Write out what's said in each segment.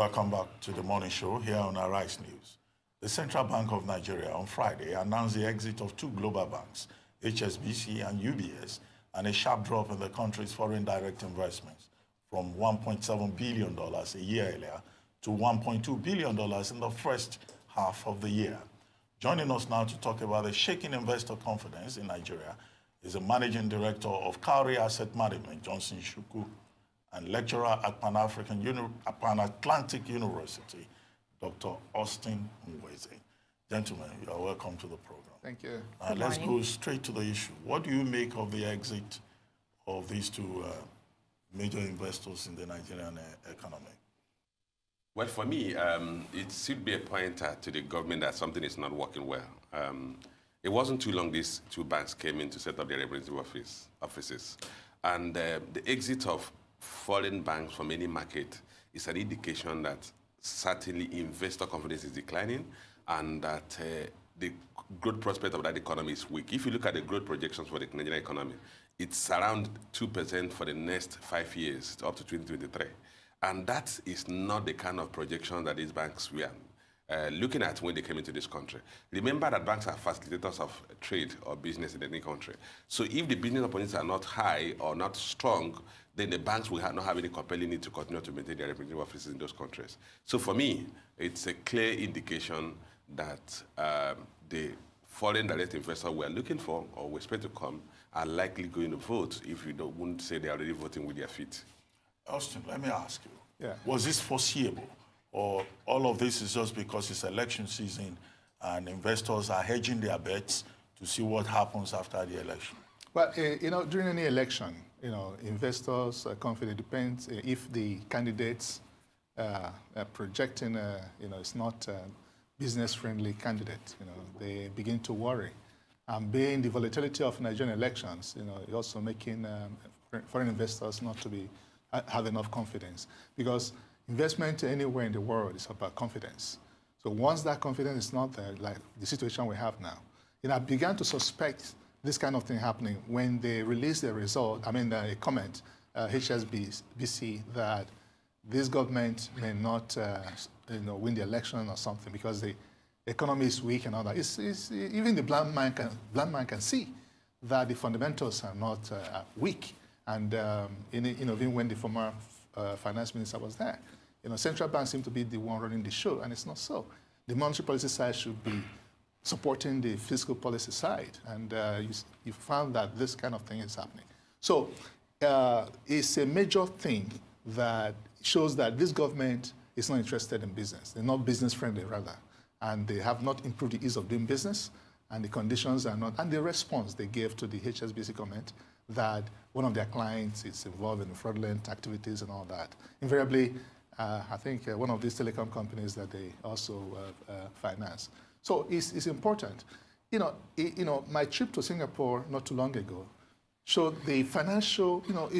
Welcome back to the morning show here on Arise News. The Central Bank of Nigeria on Friday announced the exit of two global banks, HSBC and UBS, and a sharp drop in the country's foreign direct investments from $1.7 billion a year earlier to $1.2 billion in the first half of the year. Joining us now to talk about the shaking investor confidence in Nigeria is the managing director of Cowry Asset Management, Johnson Egu Chukwu, and lecturer at Pan-Atlantic University, Dr. Austin Mwese. Gentlemen, you are welcome to the program. Thank you. Let's go straight to the issue. What do you make of the exit of these two major investors in the Nigerian economy? Well, for me, it should be a pointer to the government that something is not working well. It wasn't too long these two banks came in to set up their representative offices. And the exit of foreign banks from any market is an indication that certainly investor confidence is declining and that the growth prospect of that economy is weak. If you look at the growth projections for the Nigerian economy, it's around 2% for the next 5 years, up to 2023. And that is not the kind of projection that these banks were looking at when they came into this country. Remember that banks are facilitators of trade or business in any country. So if the business opportunities are not high or not strong, then the banks will not have any compelling need to continue to maintain their representative offices in those countries. So for me, it's a clear indication that the foreign direct investors we're looking for or we expect to come are likely going to vote if you wouldn't say they're already voting with their feet. Austin, let me ask you, was this foreseeable? Or all of this is just because it's election season and investors are hedging their bets to see what happens after the election? Well, you know, during any election, you know, investors are confident. It depends if the candidates are projecting, you know, it's not a business-friendly candidate. You know, they begin to worry. And being the volatility of Nigerian elections, you know, it's also making foreign investors not to be have enough confidence, because investment anywhere in the world is about confidence. So once that confidence is not there, like the situation we have now, and I began to suspect this kind of thing happening when they released the result, I mean, a comment, HSBC, that this government may not you know, win the election or something because the economy is weak and all that. It's, even the blind man can see that the fundamentals are not weak. And you know, even when the former finance minister was there, you know, central banks seem to be the one running the show, and it's not so. The monetary policy side should be supporting the fiscal policy side, and you found that this kind of thing is happening. So it's a major thing that shows that this government is not interested in business. They're not business-friendly, rather, and they have not improved the ease of doing business, and the conditions are not, and the response they gave to the HSBC comment that one of their clients is involved in fraudulent activities and all that. Invariably, I think one of these telecom companies that they also finance. So it's important. You know, my trip to Singapore not too long ago showed the financial, you know,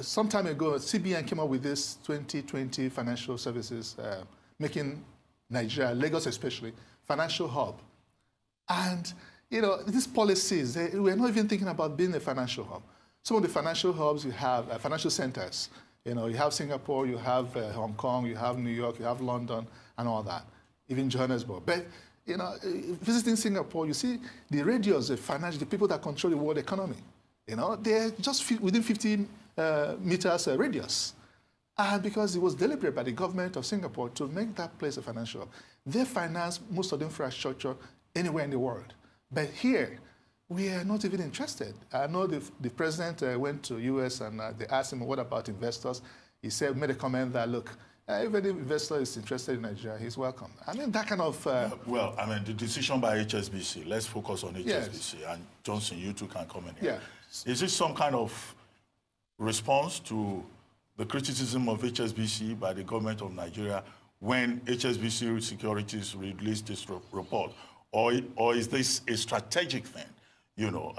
some time ago, CBN came up with this 2020 financial services, making Nigeria, Lagos especially, financial hub. And you know, these policies, we're not even thinking about being a financial hub. Some of the financial hubs, you have financial centers. You know, you have Singapore, you have Hong Kong, you have New York, you have London, and all that, even Johannesburg. But, you know, visiting Singapore, you see the radios, the people that control the world economy, you know, they're just within 50 meters radius. And because it was deliberate by the government of Singapore to make that place a financial hub, they finance most of the infrastructure anywhere in the world. But here, we are not even interested. I know the president went to the U.S. and they asked him, what about investors? He said, made a comment that, look, if any investor is interested in Nigeria, he's welcome. I mean, that kind of... well, I mean, the decision by HSBC, let's focus on HSBC. Yes. And Johnson, you two can come in here. Yeah. Is this some kind of response to the criticism of HSBC by the government of Nigeria when HSBC Securities released this report? Or is this a strategic thing, you know,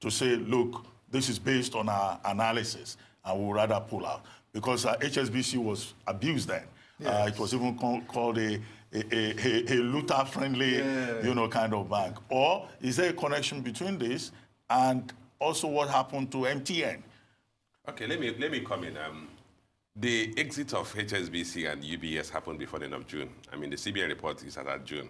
to say, look, this is based on our analysis and we'll rather pull out? Because HSBC was abused then. Yes. It was even called a looter-friendly, yeah, you know, kind of bank. Or is there a connection between this and also what happened to MTN? Okay, let me come in. The exit of HSBC and UBS happened before the end of June. I mean, the CBN report is at June.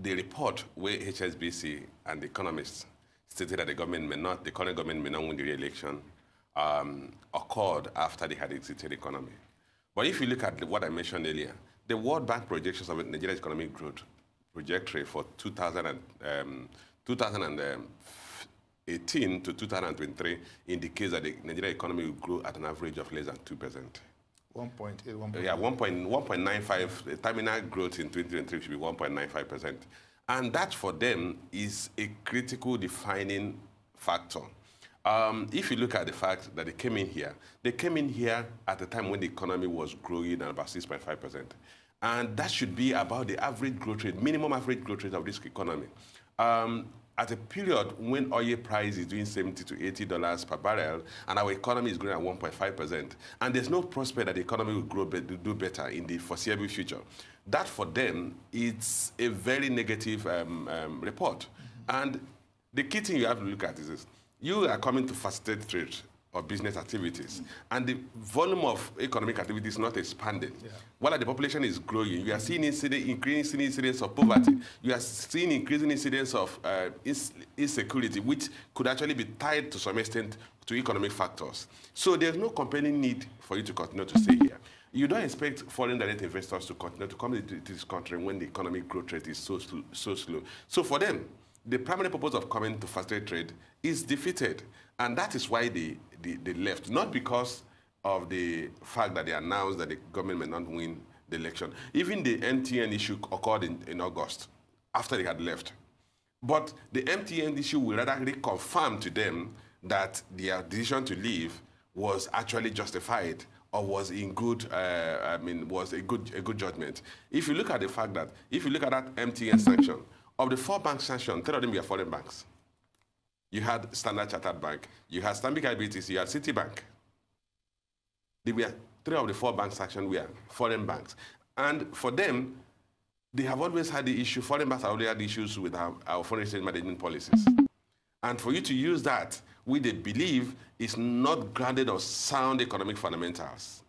The report where HSBC and the economists stated that the government may not, the current government may not win the re-election, occurred after they had exited the economy. But if you look at what I mentioned earlier, the World Bank projections of Nigeria's economic growth trajectory for 2018 to 2023 indicates that the Nigerian economy will grow at an average of less than 2%. 1.8, yeah, 1.95. The terminal growth in 2023 should be 1.95%. And that, for them, is a critical defining factor. If you look at the fact that they came in here at a time when the economy was growing at about 6.5%. And that should be about the average growth rate, minimum average growth rate of this economy. At a period when oil price is doing $70 to $80 per barrel, and our economy is growing at 1.5%, and there's no prospect that the economy will grow, do better in the foreseeable future. That, for them, it's a very negative report. Mm-hmm. And the key thing you have to look at is this. You are coming to facilitate trade or business activities, and the volume of economic activity is not expanding. Yeah. While the population is growing, you are seeing increasing incidence of poverty. You are seeing increasing incidence of insecurity, which could actually be tied to some extent to economic factors. So there's no compelling need for you to continue to stay here. You don't expect foreign direct investors to continue to come into this country when the economic growth rate is so slow. So for them, the primary purpose of coming to facilitate trade is defeated. And that is why they left, not because of the fact that they announced that the government may not win the election. Even the MTN issue occurred in August, after they had left. But the MTN issue will rather reconfirm to them that their decision to leave was actually justified or was in good, was a good judgment. If you look at the fact that, if you look at that MTN sanction, of the 4 bank sanctions, 3 of them were foreign banks. You had Standard Chartered Bank, you had Stambic IBT, you had Citibank. They were 3 of the 4 bank sanctions were foreign banks. And for them, they have always had the issue, foreign banks have always had issues with our foreign exchange management policies. And for you to use that, with a belief is not grounded on sound economic fundamentals,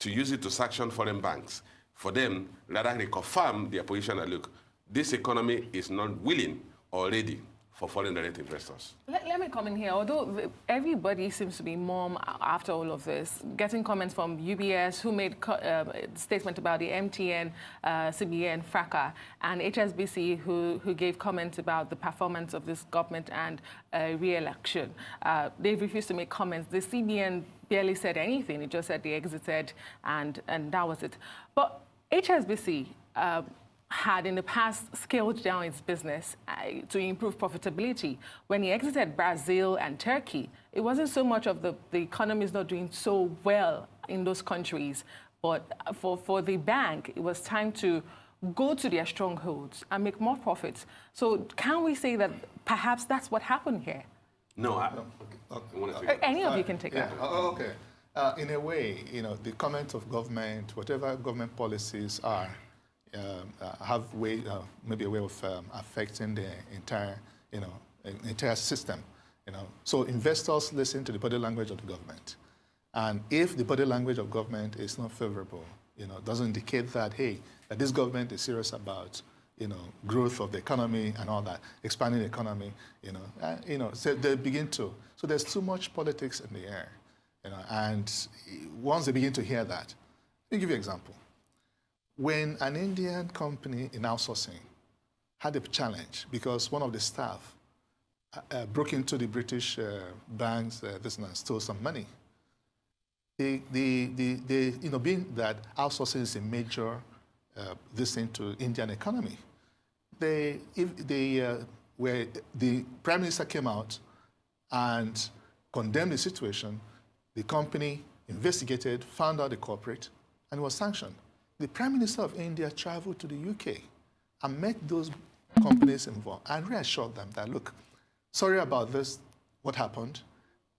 to use it to sanction foreign banks, for them, rather they confirm their position that, look, this economy is not willing or ready for foreign direct investors. Let me come in here. Although everybody seems to be mum after all of this, getting comments from UBS, who made a statement about the MTN, CBN, FRACA, and HSBC, who gave comments about the performance of this government and re-election. They've refused to make comments. The CBN barely said anything. It just said they exited, and that was it. But HSBC... had in the past scaled down its business to improve profitability. When he exited Brazil and Turkey, it wasn't so much of the economy is not doing so well in those countries, but for the bank, it was time to go to their strongholds and make more profits. So can we say that perhaps that's what happened here? No, I don't. Okay. Any of you can take that. Oh, okay. In a way, you know, the comments of government, whatever government policies are, have way, maybe a way of affecting the entire, you know, entire system. You know, so investors listen to the body language of the government, and if the body language of government is not favorable, you know, doesn't indicate that hey, that this government is serious about, you know, growth of the economy and all that, expanding the economy, you know, so they begin to. So there's too much politics in the air, you know, and once they begin to hear that, let me give you an example. When an Indian company in outsourcing had a challenge because one of the staff broke into the British banks and stole some money, you know, being that outsourcing is a major thing to Indian economy, where the Prime Minister came out and condemned the situation, the company investigated, found out the culprit, and was sanctioned. The Prime Minister of India traveled to the UK and met those companies involved and reassured them that, look, sorry about this, what happened.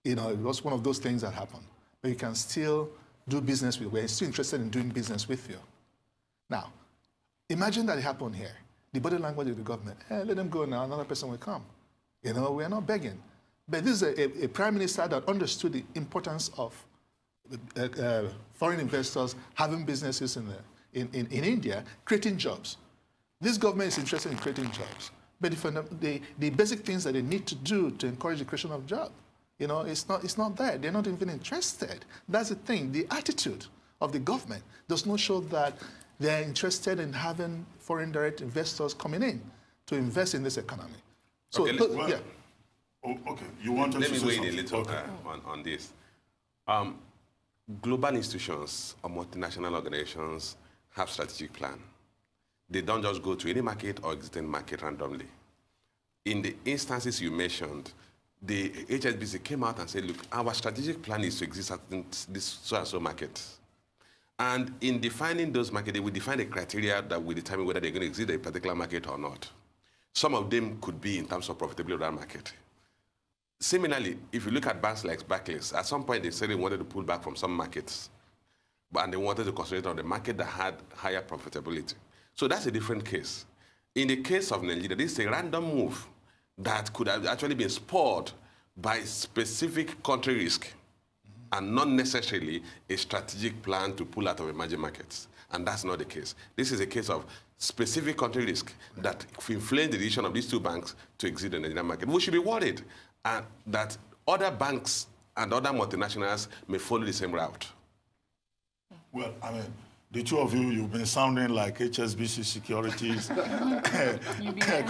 You know, it was one of those things that happened. But you can still do business with you. We're still interested in doing business with you. Now, imagine that it happened here. The body language of the government, hey, let them go now, another person will come. You know, we're not begging. But this is a Prime Minister that understood the importance of foreign investors having businesses in India, creating jobs. This government is interested in creating jobs. But the basic things that they need to do to encourage the creation of jobs, you know, it's not there. They're not even interested. That's the thing. The attitude of the government does not show that they're interested in having foreign direct investors coming in to invest in this economy. So, okay, well, yeah. Oh, okay, you want to say something? Let me weigh in a little on this. Global institutions or multinational organizations have strategic plan. They don't just go to any market or existing market randomly. In the instances you mentioned, the HSBC came out and said, look, our strategic plan is to exist at this so-and-so market. And in defining those markets, they will define the criteria that will determine whether they're going to exist in a particular market or not. Some of them could be in terms of profitability of that market. Similarly, if you look at banks like Barclays, at some point they said they wanted to pull back from some markets, and they wanted to concentrate on the market that had higher profitability. So that's a different case. In the case of Nigeria, this is a random move that could have actually been spurred by specific country risk and not necessarily a strategic plan to pull out of emerging markets. And that's not the case. This is a case of specific country risk that inflamed the decision of these two banks to exit the Nigerian market. We should be worried that other banks and other multinationals may follow the same route. Well, I mean, the two of you, you've been sounding like HSBC Securities,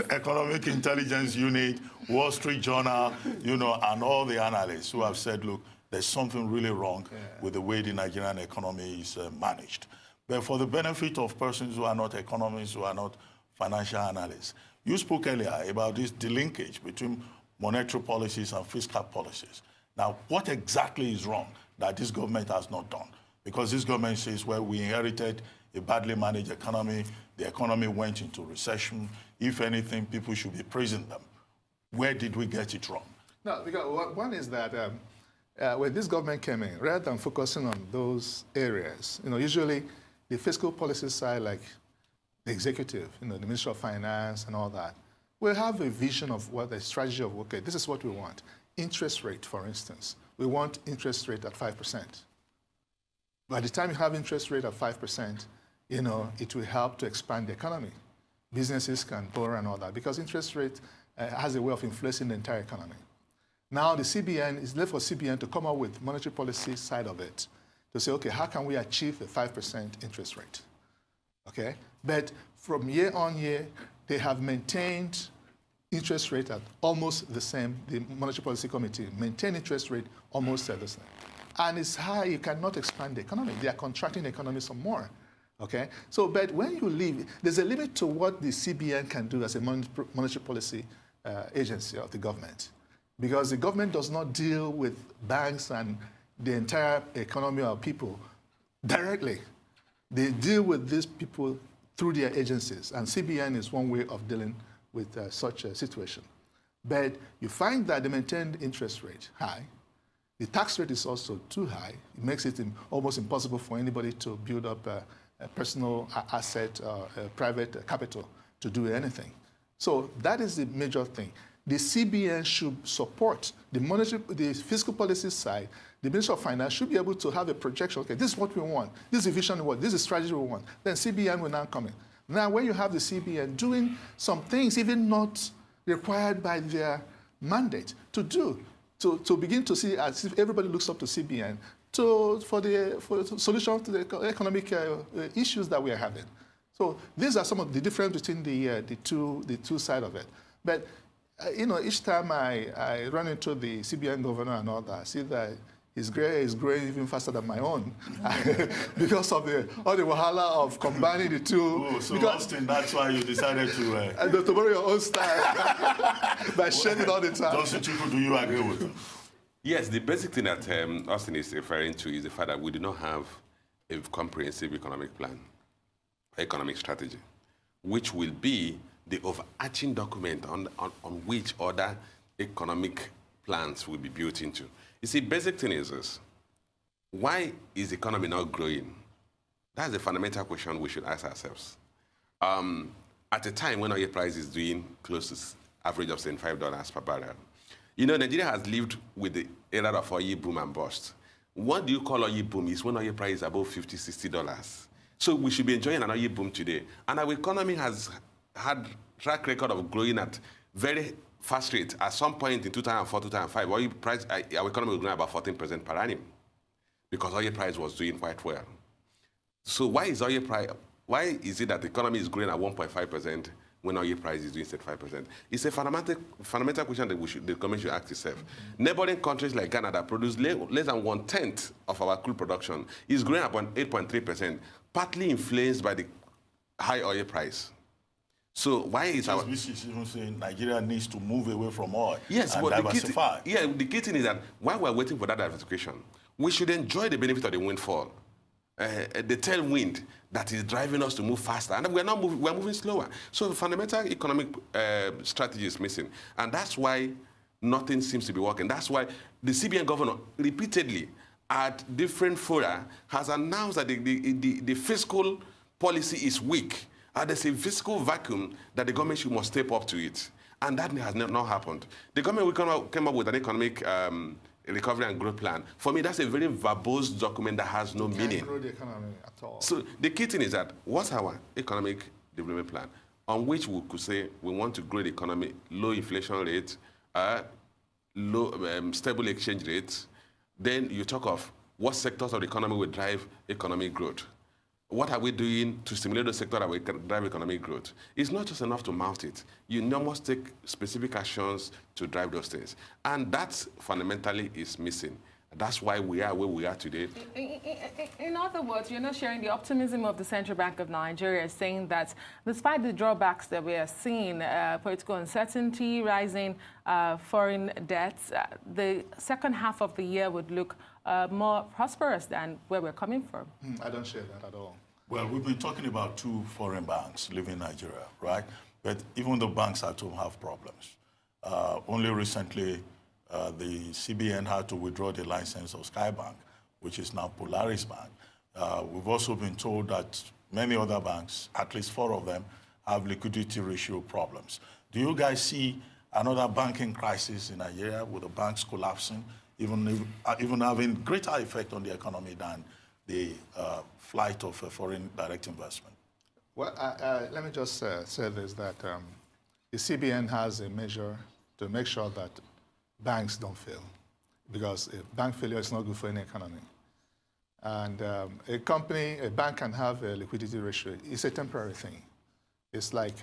Economic Intelligence Unit, Wall Street Journal, you know, and all the analysts who have said, look, there's something really wrong with the way the Nigerian economy is managed. But for the benefit of persons who are not economists, who are not financial analysts, you spoke earlier about this delinkage between monetary policies and fiscal policies. Now, what exactly is wrong that this government has not done? Because this government says, well, we inherited a badly managed economy, the economy went into recession. If anything, people should be praising them. Where did we get it wrong? No, because one is that when this government came in, rather than focusing on those areas, you know, usually the fiscal policy side, like the executive, you know, the Minister of Finance and all that, will have a vision of what the strategy of, okay, this is what we want. Interest rate, for instance. We want interest rate at 5%. By the time you have interest rate at 5%, you know, it will help to expand the economy. Businesses can borrow and all that because interest rate has a way of influencing the entire economy. Now the CBN, it's left for CBN to come up with monetary policy side of it to say, okay, how can we achieve a 5% interest rate? Okay, but from year on year, they have maintained interest rate at almost the same. The Monetary Policy Committee maintained interest rate almost at the same. And it's high, you cannot expand the economy. They are contracting the economy some more, okay? So, but when you leave, there's a limit to what the CBN can do as a monetary policy agency of the government, because the government does not deal with banks and the entire economy of people directly. They deal with these people through their agencies, and CBN is one way of dealing with such a situation. But you find that the maintained interest rate high, the tax rate is also too high. It makes it almost impossible for anybody to build up a personal asset or a private capital to do anything. So that is the major thing. The CBN should support the fiscal policy side. The Minister of Finance should be able to have a projection. Okay, this is what we want. This is the vision we want. This is the strategy we want. Then CBN will now come in. Now, when you have the CBN doing some things even not required by their mandate to do, to begin to see as if everybody looks up to CBN for the solution to the economic issues that we are having. So these are some of the difference between the two sides of it. But you know, each time I run into the CBN governor and all that, I see that his gray is growing even faster than my own because of all the wahala of combining the two. Oh, so Austin, that's why you decided to... to borrow your own style by shedding all the time. Johnson Egu, do you agree with him? Yes, the basic thing that Austin is referring to is the fact that we do not have a comprehensive economic plan, economic strategy, which will be the overarching document on which other economic plans will be built into. You see, basic thing is this. Why is the economy not growing? That's the fundamental question we should ask ourselves. At a time when oil price is doing close to average of $75 per barrel, you know, Nigeria has lived with the era of oil boom and bust. What do you call oil boom is when oil price is above $50, $60. So we should be enjoying an oil boom today. And our economy has had track record of growing at very fast rates. At some point in 2004, 2005, oil price, our economy was growing about 14% per annum because oil price was doing quite well. So why is oil price? Why is it that the economy is growing at 1.5% when oil price is doing 5%? It's a fundamental question that we should, the Commission should ask itself. Mm-hmm. Neighboring countries like Canada produce less than 1/10 of our crude production. It's growing at 8.3%, partly influenced by the high oil price. So why is our... HSBC is even saying Nigeria needs to move away from oil and diversify. The key thing is that while we're waiting for that diversification, we should enjoy the benefit of the windfall. The tailwind that is driving us to move faster. And we are not moving, we are moving slower. So the fundamental economic strategy is missing. And that's why nothing seems to be working. That's why the CBN governor repeatedly at different fora has announced that the fiscal policy is weak. And there's a fiscal vacuum that the government must step up to it. And that has not happened. The government came up with an economic recovery and growth plan. For me, that's a very verbose document that has no meaning. Can't grow the economy at all. So the key thing is that what's our economic development plan on which we could say we want to grow the economy, low inflation rate, low stable exchange rates. Then you talk of what sectors of the economy will drive economic growth. What are we doing to stimulate the sector that will drive economic growth? It's not just enough to mount it. You must take specific actions to drive those things. And that fundamentally is missing. That's why we are where we are today. In other words, you're not sharing the optimism of the Central Bank of Nigeria, saying that despite the drawbacks that we are seeing, political uncertainty, rising foreign debts, the second half of the year would look more prosperous than where we're coming from. I don't share that at all. Well, we've been talking about two foreign banks leaving Nigeria, right? But even the banks at home have problems. Only recently, the CBN had to withdraw the license of Skye Bank, which is now Polaris Bank. We've also been told that many other banks, at least 4 of them, have liquidity ratio problems. Do you guys see another banking crisis in Nigeria with the banks collapsing? Even having greater effect on the economy than the flight of foreign direct investment? Well, let me just say this, that the CBN has a measure to make sure that banks don't fail, because a bank failure is not good for any economy. And a bank can have a liquidity ratio. It's a temporary thing. It's like,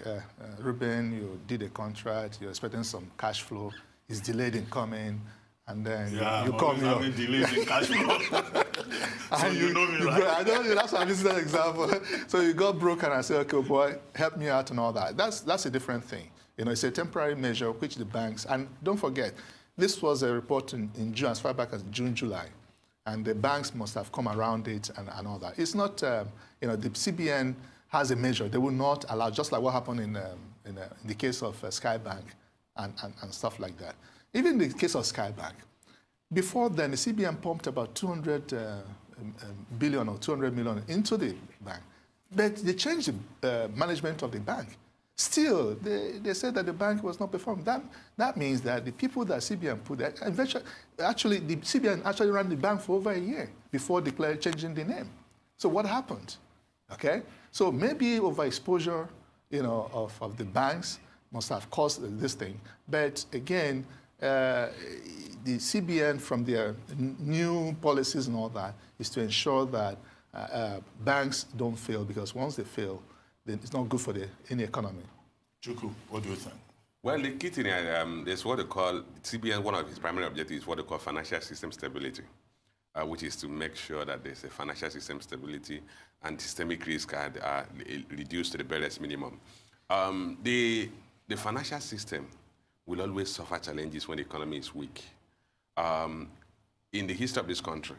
Ruben, you did a contract, you're expecting some cash flow, it's delayed in coming, and then you call me up. So you know me, right? I don't know, that's why I used that example. So you got broken and I say, okay, boy, help me out and all that. That's a different thing. You know, it's a temporary measure which the banks, and don't forget, this was a report in June, as far back as June, July, and the banks must have come around it and all that. It's not, you know, the CBN has a measure. They will not allow, just like what happened in the case of Skye Bank and stuff like that. Even in the case of Skye Bank, before then, the CBN pumped about 200 billion or 200 million into the bank. But they changed the management of the bank. Still, they said that the bank was not performing. That means that the people that CBN put, actually, the CBN actually ran the bank for over a year before declaring changing the name. So what happened? Okay? So maybe overexposure, you know, of the banks must have caused this thing. But again, the CBN, from their new policies and all that, is to ensure that banks don't fail, because once they fail, then it's not good for any economy. Chukwu, what do you think? Well, the key thing is what they call, CBN, one of its primary objectives is what they call financial system stability, which is to make sure that there's a financial system stability and systemic risk are reduced to the barest minimum. The financial system will always suffer challenges when the economy is weak. In the history of this country,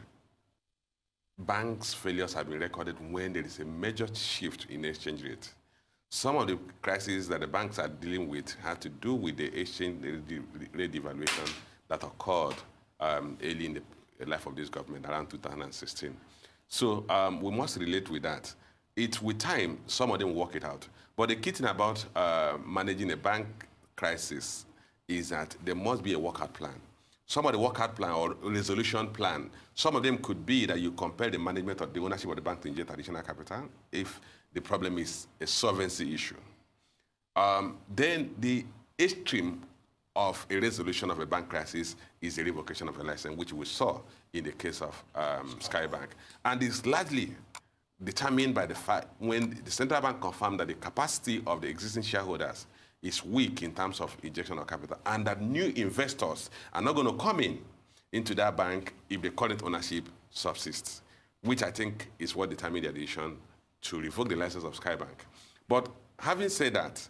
banks' failures have been recorded when there is a major shift in exchange rate. Some of the crises that the banks are dealing with have to do with the exchange rate devaluation that occurred early in the life of this government, around 2016. So we must relate with that. It's with time, some of them work it out. But the key thing about managing a bank crisis is that there must be a workout plan. Some of the workout plan or resolution plan, some of them could be that you compare the management of the ownership of the bank to inject additional capital if the problem is a solvency issue. Then the extreme of a resolution of a bank crisis is the revocation of a license, which we saw in the case of Skye Bank. And it's largely determined by the fact when the central bank confirmed that the capacity of the existing shareholders is weak in terms of injection of capital, and that new investors are not going to come in into that bank if the current ownership subsists, which I think is what determined the decision to revoke the license of Skye Bank. But having said that,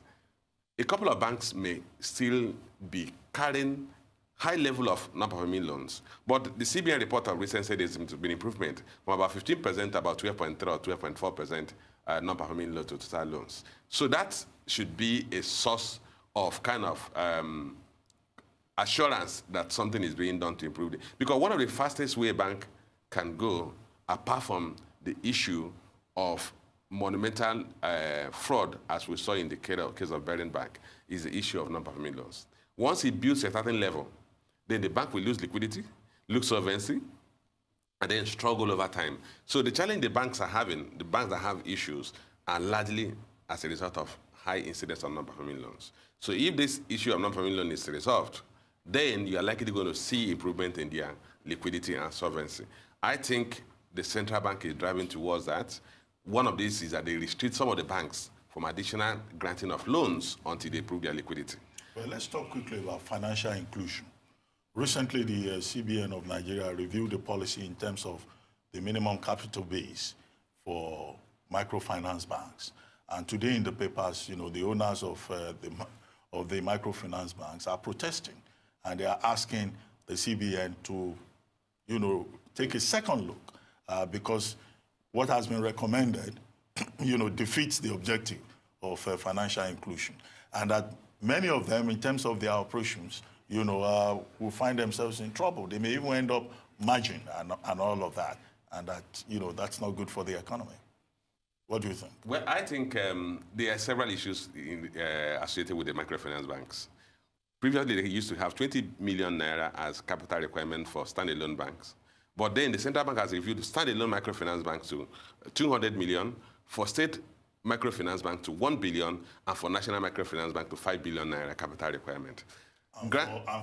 a couple of banks may still be carrying high level of non-performing loans, but the CBN report of recent said there's been improvement from about 15% to about 12.3 or 12.4% non-performing loans to total loans. So that should be a source of kind of assurance that something is being done to improve it. Because one of the fastest way a bank can go, apart from the issue of monumental fraud, as we saw in the case of Barings Bank, is the issue of non-performing loans. Once it builds a certain level, then the bank will lose liquidity, lose solvency, and then struggle over time. So the challenge the banks are having, the banks that have issues, are largely as a result of high incidence of non-performing loans. So if this issue of non-performing loan is resolved, then you are likely going to see improvement in their liquidity and solvency. I think the central bank is driving towards that. One of these is that they restrict some of the banks from additional granting of loans until they improve their liquidity. Well, let's talk quickly about financial inclusion. Recently, the CBN of Nigeria reviewed the policy in terms of the minimum capital base for microfinance banks. And today in the papers, you know, the owners of the microfinance banks are protesting, and they are asking the CBN to, you know, take a second look because what has been recommended, you know, defeats the objective of financial inclusion, and that many of them, in terms of their operations, you know, will find themselves in trouble. They may even end up merging and all of that, and that, you know, that's not good for the economy. What do you think? Well, I think there are several issues in, associated with the microfinance banks. Previously, they used to have 20 million naira as capital requirement for standalone banks, but then the central bank has reviewed the standalone microfinance banks to 200 million for state microfinance bank to 1 billion, and for national microfinance bank to 5 billion naira capital requirement. And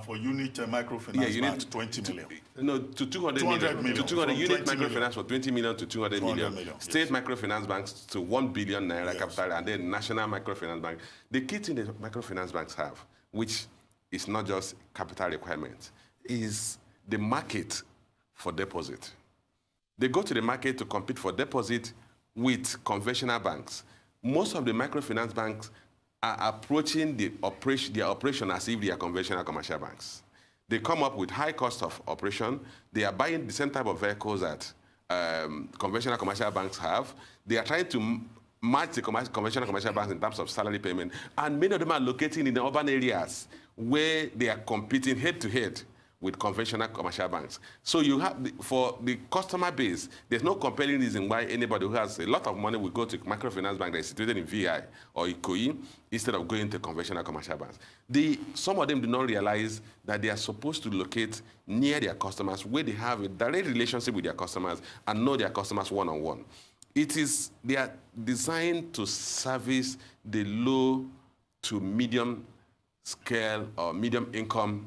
for unit microfinance bank, 20 million. No, to 200 million. To 200 unit microfinance million. For 20 million to 200 million. State microfinance banks to 1 billion naira capital, and then national microfinance bank. The key thing that microfinance banks have, which is not just capital requirement, is the market for deposit. They go to the market to compete for deposit with conventional banks. Most of the microfinance banks are approaching their operation as if they are conventional commercial banks. They come up with high cost of operation. They are buying the same type of vehicles that conventional commercial banks have. They are trying to match the conventional commercial banks in terms of salary payment. And many of them are locating in the urban areas where they are competing head-to-head with conventional commercial banks. So you have, for the customer base, there's no compelling reason why anybody who has a lot of money will go to a microfinance bank that is situated in VI or Ikoyi instead of going to conventional commercial banks. Some of them do not realize that they are supposed to locate near their customers, where they have a direct relationship with their customers and know their customers one-on-one. They are designed to service the low to medium scale or medium income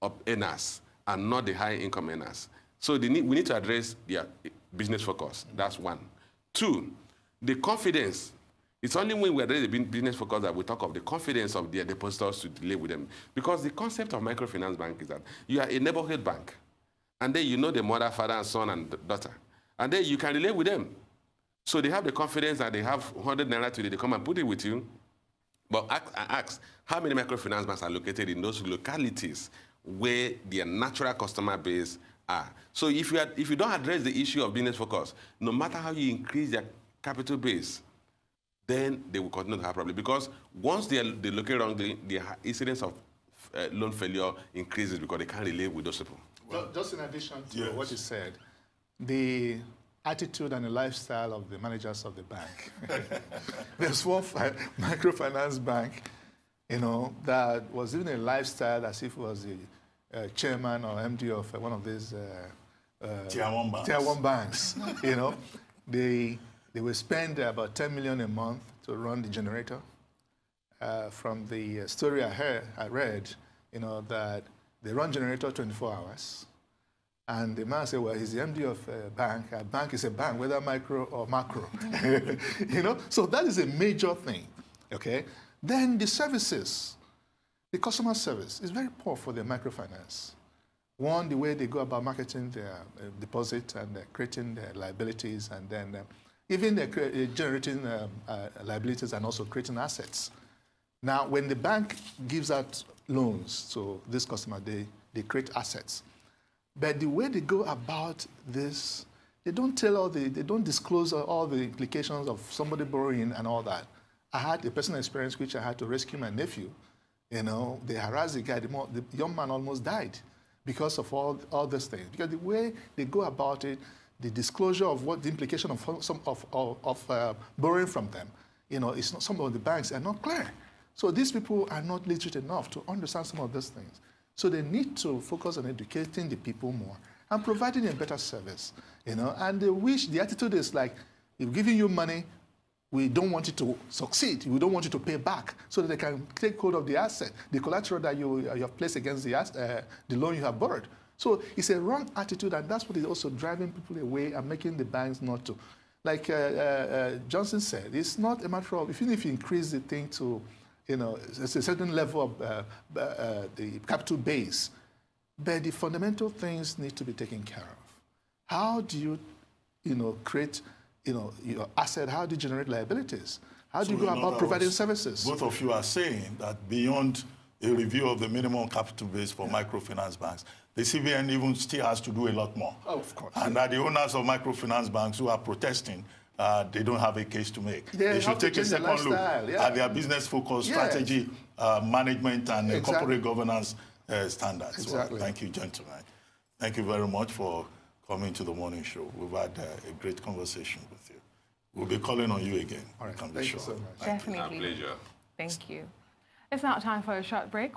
of earners, and not the high-income earners. So we need to address their business focus. That's one. Two, the confidence. It's only when we address the business focus that we talk of the confidence of their depositors to deal with them. Because the concept of microfinance bank is that you are a neighborhood bank, and then you know the mother, father, and son, and daughter. And then you can relate with them. So they have the confidence that they have 100 naira today, they come and put it with you. But I ask how many microfinance banks are located in those localities where their natural customer base are. So if you don't address the issue of business focus, no matter how you increase their capital base, then they will continue to have problems. Because once they look around, the incidence of loan failure increases because they can't relate with those people. Well, just in addition to what you said, the attitude and the lifestyle of the managers of the bank. There's one microfinance bank, you know, that was even a lifestyle as if it was chairman or MD of one of these tier one banks, you know, they will spend about 10 million a month to run the generator. From the story I read, you know, that they run generator 24 hours. And the man said, well, he's the MD of a bank. A bank is a bank, whether micro or macro. You know, so that is a major thing, okay? Then the services, the customer service is very poor for the microfinance. One, the way they go about marketing their deposit and creating their liabilities, and then even generating liabilities and also creating assets. Now, when the bank gives out loans to this customer, they create assets. But the way they go about this, they don't disclose all the implications of somebody borrowing and all that. I had a personal experience which I had to rescue my nephew. You know, they harassed the guy. The young man almost died because of all these things. Because the way they go about it, the disclosure of what the implication of borrowing from them, you know, it's not, some of the banks are not clear. So these people are not literate enough to understand some of these things. So they need to focus on educating the people more and providing a better service, you know. And they wish the attitude is like, if giving you money, we don't want it to succeed. We don't want it to pay back, so that they can take hold of the asset, the collateral that you have placed against the loan you have borrowed. So it's a wrong attitude, and that's what is also driving people away and making the banks not to. Like Johnson said, it's not a matter of, even if you increase the thing to, you know, it's a certain level of the capital base, but the fundamental things need to be taken care of. How do you, you know, create, you know, your asset? How do you generate liabilities? How do you go about providing services? Both of you are saying that beyond a review of the minimum capital base for microfinance banks, the CBN even still has to do a lot more. Oh, of course. And that the owners of microfinance banks who are protesting, they don't have a case to make. They should take a second look at their business-focused strategy, management, and corporate governance standards. Exactly. Well, thank you, gentlemen. Thank you very much for coming to the morning show. We've had a great conversation with you. We'll be calling on you again. All right. Thank you so much. Definitely. Thank you. It's now time for a short break.